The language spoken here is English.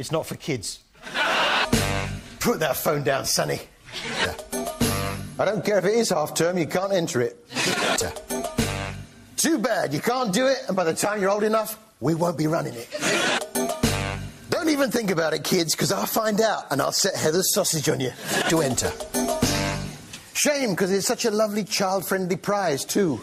It's not for kids. Put that phone down, Sonny. Yeah. I don't care if it is half-term, you can't enter it. Too bad, you can't do it, and by the time you're old enough, we won't be running it. Don't even think about it, kids, because I'll find out, and I'll set Heather's sausage on you to enter. Shame, because it's such a lovely child-friendly prize, too.